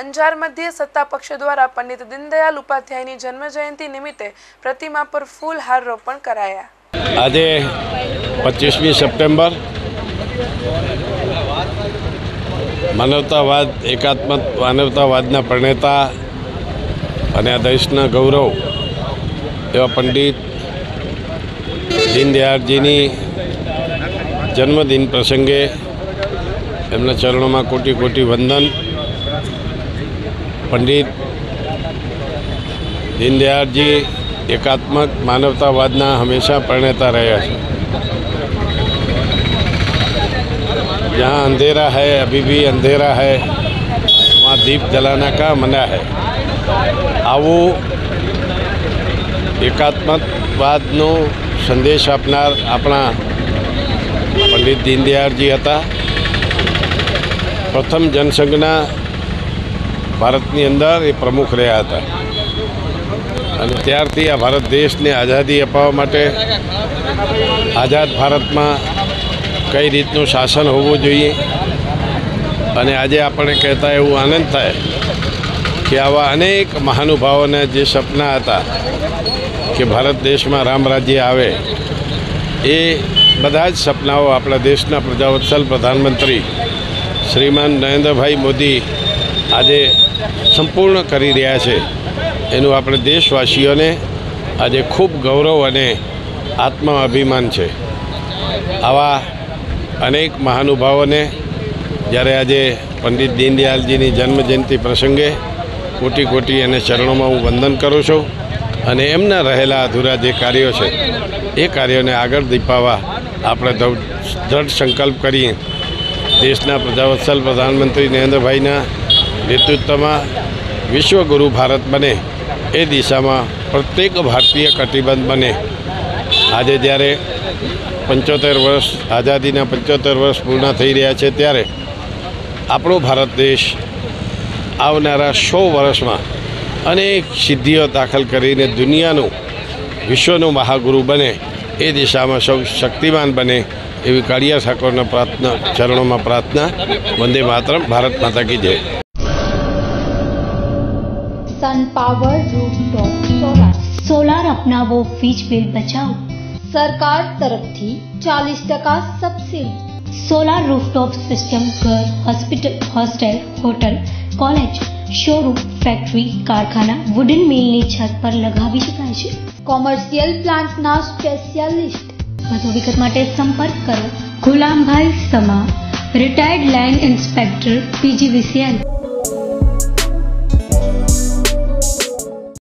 अंजार मध्य सत्ता पक्ष द्वारा पंडित दीनदयाल उपाध्याय जन्म जयंती निमित्ते प्रतिमा पर फूलहार रोपण कराया। आज 25 सप्टेम्बर मानवतावाद एकात्मक मानवतावादना प्रणेता अने आ देशना गौरव एवं पंडित दीनदयालजीनी जन्मदिन प्रसंगे एमना चरणों में कोटि कोटि वंदन। पंडित दीनदयालजी एकात्मक मानवतावादना हमेशा प्रणेता रह्या छे। जहाँ अंधेरा है अभी भी अंधेरा है, वहाँ दीप जलाना का मना है। आवो एकात्मकवादनो संदेश आपनार अपना पंडित दीनदयालजी हता। प्रथम जनसंघना भारतनी अंदर ये प्रमुख रह्या हता अने त्यारथी आ भारत देशने आज़ादी अपाववा माटे आज़ाद भारतमां कई रीतनु शासन होवु जोईए। आज आपणे कहता एवो आनंद थाय कि आवा अनेक महानुभावोना जे सपना हता कि भारत देश में राम राज्य आवे, ए बधा ज सपनाओ आपणा देशना प्रजावत्सल प्रधानमंत्री श्रीमान नरेंद्र भाई मोदी आजे संपूर्ण करी रह्या छे। एनुं आपणे देशवासीओने आजे खूब गौरव अने आत्माभिमान छे। आवा अनेक महानुभावों ने जयरे आज पंडित दीनदयालजीनी जन्म जयंती प्रसंगे कोटी कोटी एने चरणों में हूँ वंदन करूँ छूँ अने एमना रहेला अधूरा जे कार्यों छे ए कार्योने आगळ दीपावा आपणे दृढ़ संकल्प करीए। देशना प्रजावत्सल प्रधानमंत्री नरेंद्र भाईना नेतृत्वमां विश्वगुरु भारत बने ए दिशामां प्रत्येक भारतीय कटिबद्ध बने। आज जयरे 75 वर्ष आज़ादीना 75 वर्ष पूर्ण थई रह्या छे त्यारे आपणो भारत देश आवनारा 100 वर्ष में अनेक सिद्धिओ दाखल करीने दुनियानो विश्वनो महागुरु बने ए दिशा में सौ शक्तिमान बने एवी काळिया ठाकोरना प्रार्थना चरणों में प्रार्थना। वंदे मातरम। भारत माता की जय। सन पावर रूफटॉप सोलार अपनावो, वीज बिल बचाओ। सरकार तरफ थी 40% सब्सिडी। सोलार रूफटॉप सिस्टम घर, hospital, hostel, hotel, college, showroom, factory, कारखाना, वुडन मिलनी छत पर लगावी शकाय छे। कॉमर्शियल प्लांट ना स्पेशलिस्ट मधुविक माटे संपर्क करो गुलाम भाई समा, रिटायर्ड लाइन इंस्पेक्टर, पीजीवीसीएन।